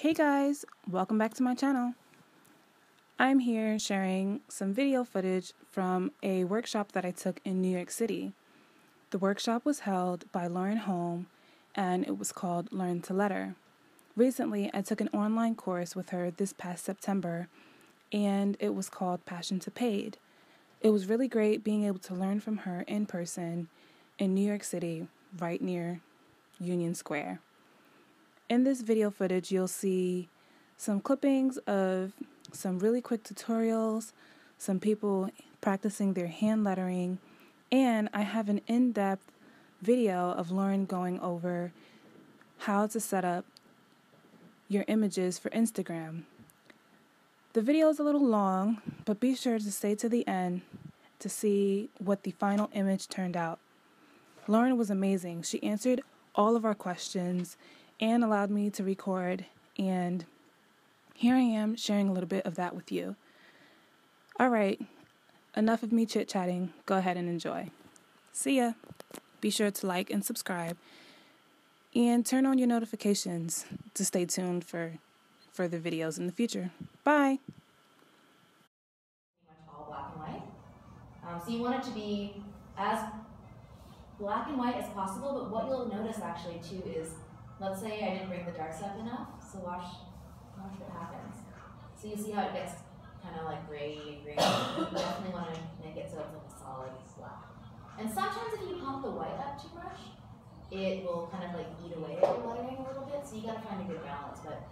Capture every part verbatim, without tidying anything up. Hey guys, welcome back to my channel. I'm here sharing some video footage from a workshop that I took in New York City. The workshop was held by Lauren Hom and it was called Learn to Letter. Recently, I took an online course with her this past September and it was called Passion to Paid. It was really great being able to learn from her in person in New York City, right near Union Square. In this video footage, you'll see some clippings of some really quick tutorials, some people practicing their hand lettering, and I have an in-depth video of Lauren going over how to set up your images for Instagram. The video is a little long, but be sure to stay to the end to see what the final image turned out. Lauren was amazing. She answered all of our questions and allowed me to record, and here I am sharing a little bit of that with you. All right, enough of me chit-chatting. Go ahead and enjoy. See ya. Be sure to like and subscribe, and turn on your notifications to stay tuned for further videos in the future. Bye. Pretty much all black and white. Um, so you want it to be as black and white as possible, but what you'll notice actually too is, let's say I didn't bring the darks up enough, so watch, watch what happens. So you see how it gets kind of like gray and gray. You definitely want to make it so it's like a solid black. And sometimes if you pump the white up too much, it will kind of like eat away at your lettering a little bit, so you got to find a good balance. But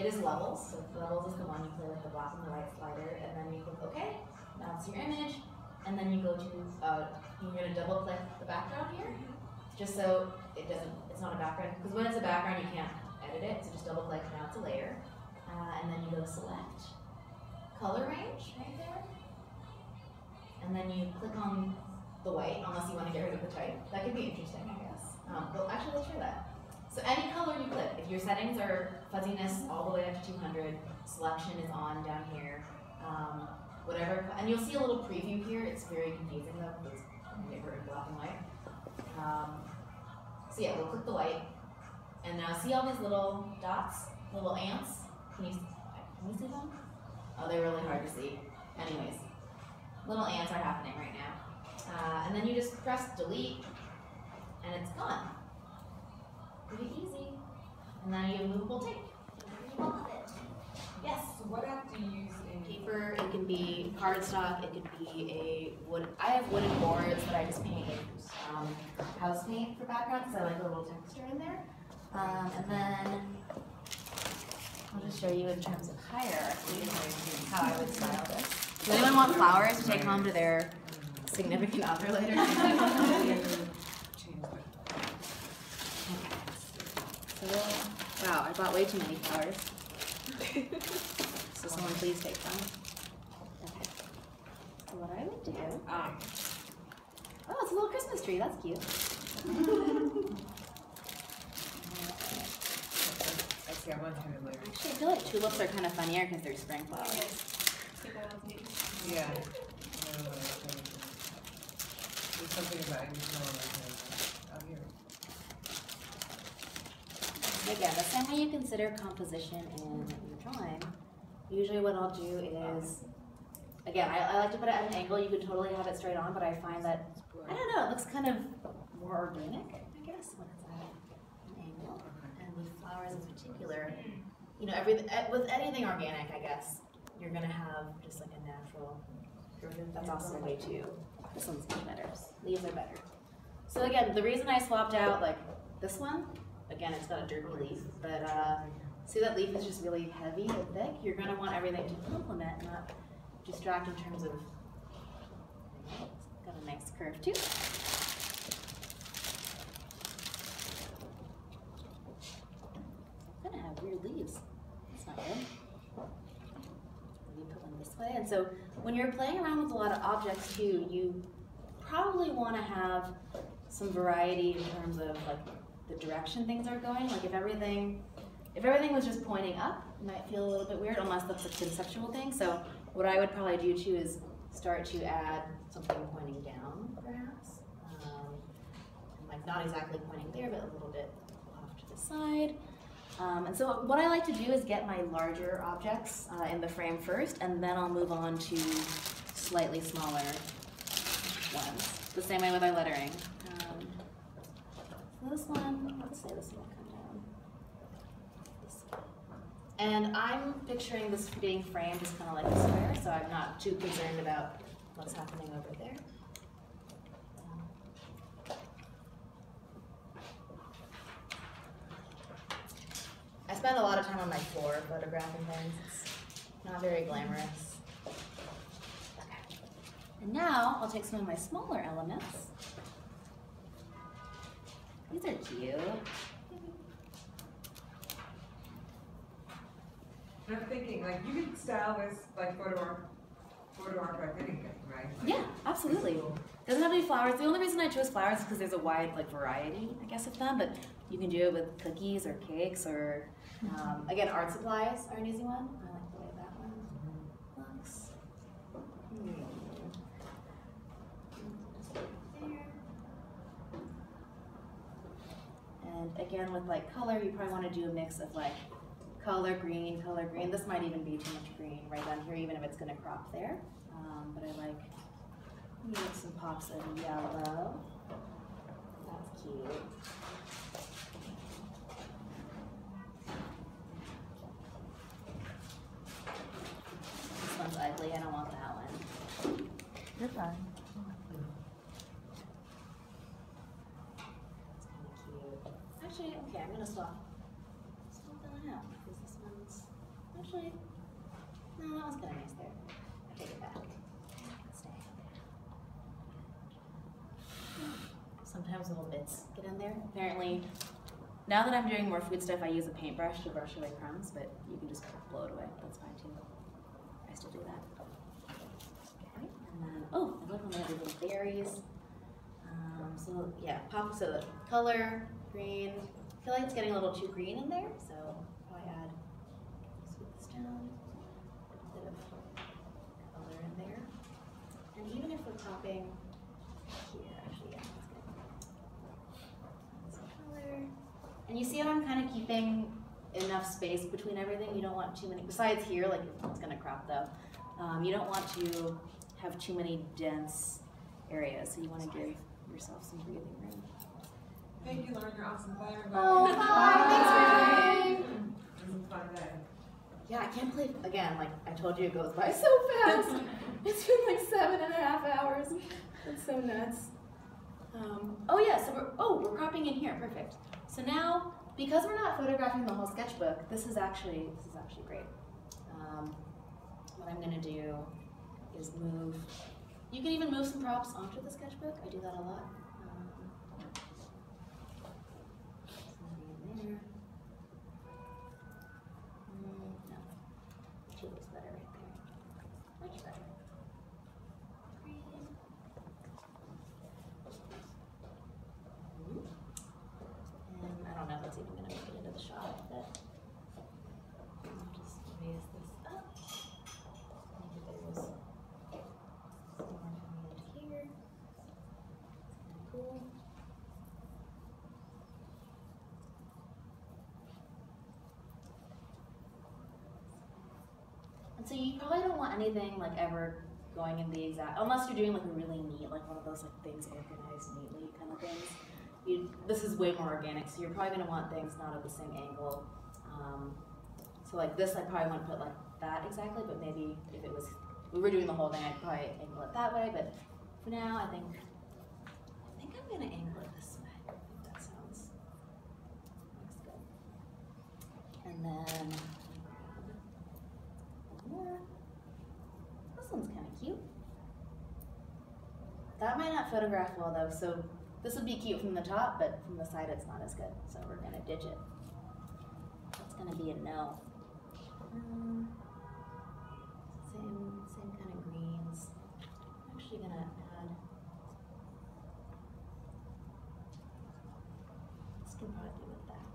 it is levels, so levels is the one you play with the black and the white slider, and then you click OK, that's your image, and then you go to, uh, you're going to double click the background here, just so it doesn't, it's not a background, because when it's a background you can't edit it, so just double click, now it's a layer, uh, and then you go select color range right there, and then you click on the white, unless you want to get rid of the type. That could be interesting, I guess. Um, well, actually, let's try that. So any color you click, if your settings are fuzziness all the way up to two hundred, selection is on down here, um, whatever, and you'll see a little preview here. It's very confusing though, because it's very black and white. Um, so yeah, we'll click the white, and now see all these little dots, little ants? Can you, can you see them? Oh, they're really hard to see. Anyways, little ants are happening right now. Uh, and then you just press delete, and it's gone. Pretty easy. And then you have movable tape. You love it. Yes. So what app do you use in paper? It could be cardstock. It could be a wood. I have wooden boards that I just paint. Um, house paint for background, so I like a little texture in there. Um, and then I'll just show you in terms of hierarchy how I would style this. Does anyone want flowers to take home to their significant other later? Okay. So, wow, I bought way too many flowers. So someone please take them. Okay. So what I would do. Um, Oh, it's a little Christmas tree. That's cute. I see. I want tulips. Actually, I feel like tulips are kind of funnier because they're spring flowers. Yeah. There's something about it. Out here. Again, the same way you consider composition in your drawing. Usually, what I'll do is, again, I, I like to put it at an angle. You could totally have it straight on, but I find that, I don't know, it looks kind of more organic, I guess, when it's at an angle. And with flowers in particular, you know, every, with anything organic, I guess, you're going to have just like a natural, that's also a way to, this one's much better, leaves are better. So again, the reason I swapped out like this one, again, it's got a dirty leaf, but uh, see that leaf is just really heavy and thick? You're going to want everything to complement, not distract in terms of, got a nice curve too. I'm gonna have weird leaves. That's not good. You put them this way, and so when you're playing around with a lot of objects too, you probably want to have some variety in terms of like the direction things are going. Like if everything, if everything was just pointing up, it might feel a little bit weird, unless that's a conceptual thing. So what I would probably do too is start to add something pointing down, perhaps. Um, like not exactly pointing there, but a little bit off to the side. Um, and so what I like to do is get my larger objects uh, in the frame first, and then I'll move on to slightly smaller ones. The same way with our lettering. Um, so this one, let's say this one will come down. This one. And I'm picturing this being framed as kind of like a square, so I'm not too concerned about what's happening over there. I spend a lot of time on my floor photographing things. It's not very glamorous. Okay. And now I'll take some of my smaller elements. These are cute. And I'm thinking, like, you can style this like photo art, photo art by anything, right? Like, yeah, absolutely. Cool. Doesn't have any flowers. The only reason I chose flowers is because there's a wide like variety, I guess, of them. But you can do it with cookies or cakes or, um, again, art supplies are an easy one. I like the way that one looks. And again, with like color, you probably want to do a mix of like color green, color green. This might even be too much green right down here, even if it's going to crop there. Um, but I like, you know, some pops of yellow. That's cute. Ugly, I don't want that one. You're fine. That's kind of cute. Actually, okay, I'm gonna swap. Swap that one out because this one's actually no, that one's kind of nice there. I take it back. Stay. Sometimes little bits get in there. Apparently, now that I'm doing more food stuff, I use a paintbrush to brush away crumbs, but you can just blow it away. That's fine too. I still do that. Okay, and then, oh, I love when they have these little berries. Um, so yeah, pop, so the color, green. I feel like it's getting a little too green in there, so probably add, scoop this down, a bit of color in there. And even if we're popping here, actually, yeah, that's good. Some color. And you see how I'm kind of keeping enough space between everything. You don't want too many, besides here, like it's gonna crop though. Um, you don't want to have too many dense areas, so you want to give yourself some breathing room. Thank you, Lauren, you're awesome. Bye, everybody. Oh, bye. Bye. Thanks for joining. It was a fun day. Yeah, I can't believe, again, like I told you, it goes by so fast. It's been like seven and a half hours. It's so nuts. Um, oh yeah, so we're, oh, we're cropping in here, perfect. So now, because we're not photographing the whole sketchbook, this is actually this is actually great. Um, what I'm gonna do is move. You can even move some props onto the sketchbook. I do that a lot. Um, in there. Mm, no, she looks better right there. Much better. That's even going to make it into the shot, but I'll just raise this up. Maybe there's some more coming into here. It's kind of cool. And so you probably don't want anything like ever going in the exact, unless you're doing like a really neat, like one of those like things organized neatly kind of things. You, this is way more organic, so you're probably going to want things not at the same angle. Um, so like this, I probably wouldn't put like that exactly, but maybe if it was, we were doing the whole thing, I'd probably angle it that way, but for now, I think, I think I'm going to angle it this way. I think that sounds, looks good. And then, one more. This one's kind of cute. That might not photograph well though, so this would be cute from the top, but from the side it's not as good, so we're gonna ditch it. That's gonna be a no. Um, same, same kind of greens. I'm actually gonna add. This can probably do with that.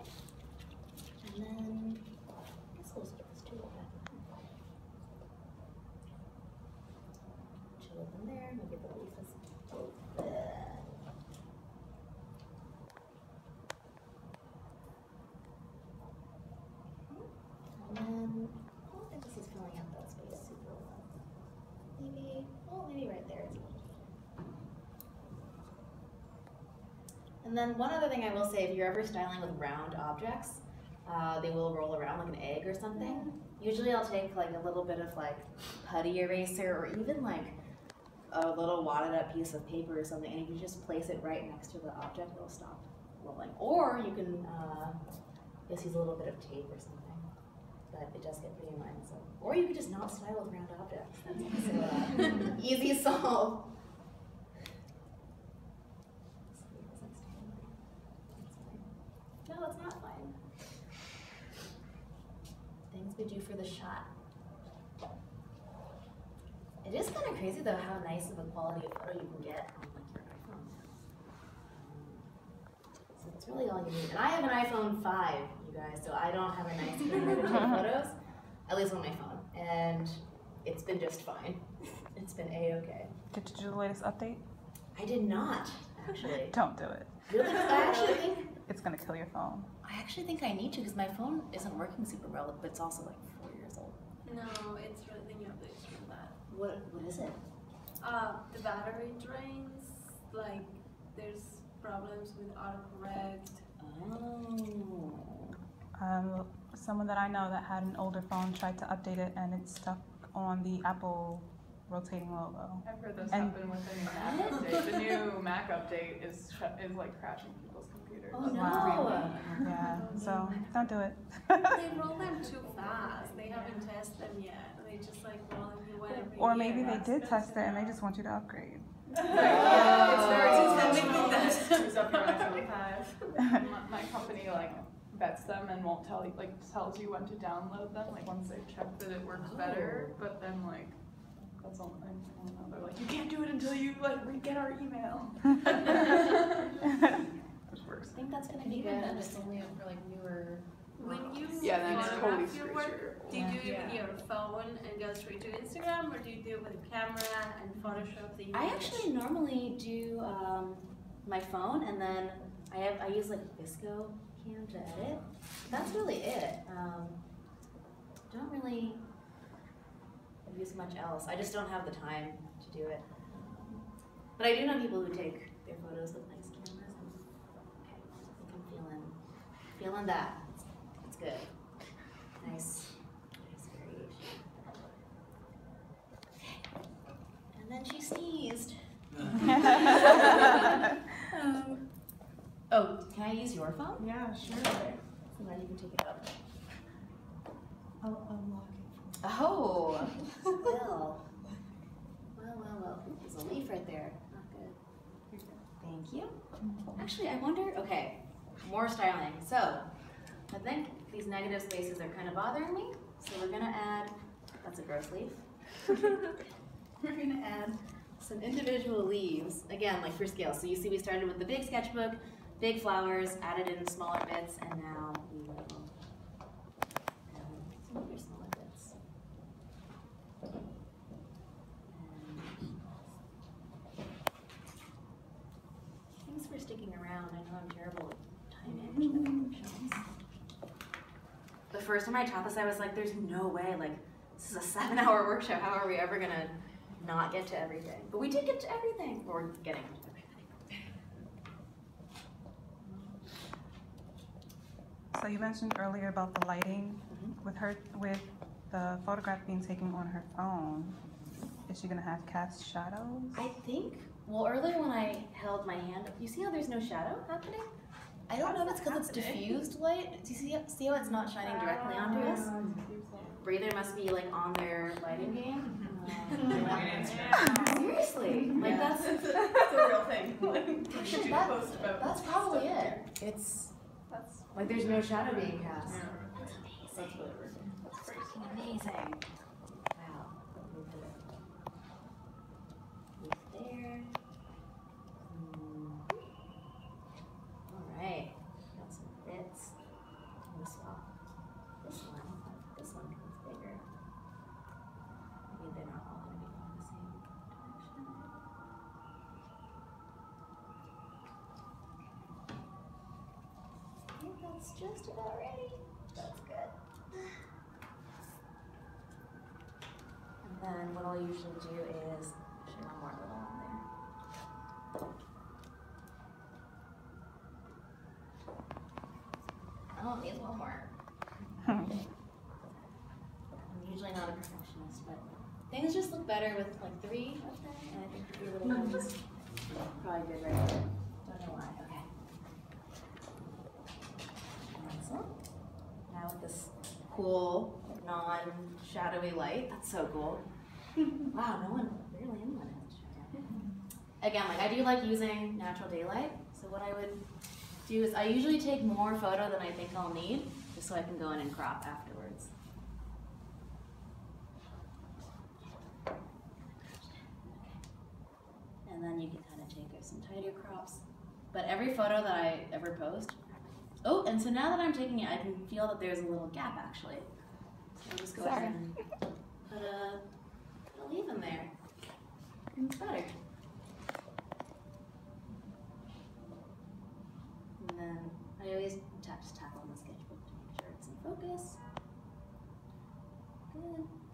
Okay. And then I guess we'll just put this too with that. In there, maybe the leaf is over there. And then one other thing I will say, if you're ever styling with round objects, uh, they will roll around like an egg or something. Usually I'll take like a little bit of like putty eraser or even like a little wadded up piece of paper or something, and you can just place it right next to the object, it'll stop rolling. Or you can uh, just use a little bit of tape or something. But it does get pretty annoying. So. Or you could just not style with round objects. That's also uh, easy solve. No, it's not fine. Things we do for the shot. It is kind of crazy though how nice of a quality of photo you can get on like your iPhone now. So that's really all you need. And I have an iPhone five, you guys, so I don't have a nice camera to take photos, at least on my phone. And it's been just fine. It's been a-okay. Did you do the latest update? I did not, actually. Don't do it. Really? I actually think it's gonna kill your phone. I actually think I need to because my phone isn't working super well, but it's also like four years old. No, it's really the new updates from that. What what is it? Uh, the battery drains. Like there's problems with autocorrect. Oh. Um, someone that I know that had an older phone tried to update it and it's stuck on the Apple rotating logo. I've heard this and happen with the new Mac update. The new Mac update is is like crashing people's computers. Oh no! Wow. Yeah, so don't do it. They roll them too fast. They haven't tested them yet. They just like rolling you every Or maybe year. They did test it and they just want you to upgrade. Oh. Yeah, it's very intentional. That screws up your iPhone five. My company like vets them and won't tell you, like tells you when to download them. Like once they've checked that it works oh. better, but then like. That's all I don't know. They're like, you can't do it until you like we get our email. Which works. I think that's gonna be good. Even then, it's only for like newer. When you yeah, then it's totally your work, do you do it with your phone and go straight to Instagram, or do you do it with a camera and Photoshop? That you I actually normally do um, my phone, and then I have I use like Visco Cam to edit. That's really it. Um, don't really. Use much else. I just don't have the time to do it. But I do know people who take their photos with nice cameras. And, okay, I think I'm feeling, feeling that. It's good. Nice, nice variation. And then she sneezed. um, oh, can I use your phone? Yeah, sure. So now you can take it out. I'll unlock it. Oh, well, well, well, well. There's a leaf right there. Not good. Thank you. Actually, I wonder, okay, more styling. So, I think these negative spaces are kind of bothering me. So we're gonna add, that's a gross leaf. We're gonna add some individual leaves. Again, like for scale. So you see we started with the big sketchbook, big flowers, added in smaller bits, and now we will um, sticking around. I know I'm terrible at time management. The first time I taught this, I was like, there's no way, like, this is a seven hour workshop. How are we ever gonna not get to everything? But we did get to everything. Or we're getting to everything. So you mentioned earlier about the lighting. Mm-hmm. With her, with the photograph being taken on her phone, is she gonna have cast shadows? I think. Well, earlier when I held my hand up, you see how there's no shadow happening? I don't That's know if it's because it's diffused light. Do you see, see how it's not shining directly onto us? Breather must be like on their lighting game. Uh, seriously, like yeah. that's, that's, a, that's a real thing. Actually, that's, that's probably it. It's that's like there's no shadow being cast. Yeah. That's amazing. That's really amazing. That's freaking amazing. Wow. There. Alright, got some bits. I'm going to swap this one. This one comes bigger. Maybe they're not all going to be going the same direction. I think that's just about ready. That's good. And then what I'll usually do is one more little on there. home needs a little more. I'm usually not a perfectionist, but things just look better with like three of them, and I think the three little ones probably did right there. Don't know why. Okay. Excellent. Now with this cool, non-shadowy light, that's so cool. Wow, no one really implemented it. Again, like I do like using natural daylight, so what I would do is I usually take more photo than I think I'll need, just so I can go in and crop afterwards. And then you can kind of take some tighter crops. But every photo that I ever post, oh, and so now that I'm taking it, I can feel that there's a little gap actually. So I'll just go ahead and put a, put a leaf in there. It's better. And then I always tap, just tap on the sketchbook to make sure it's in focus. Good.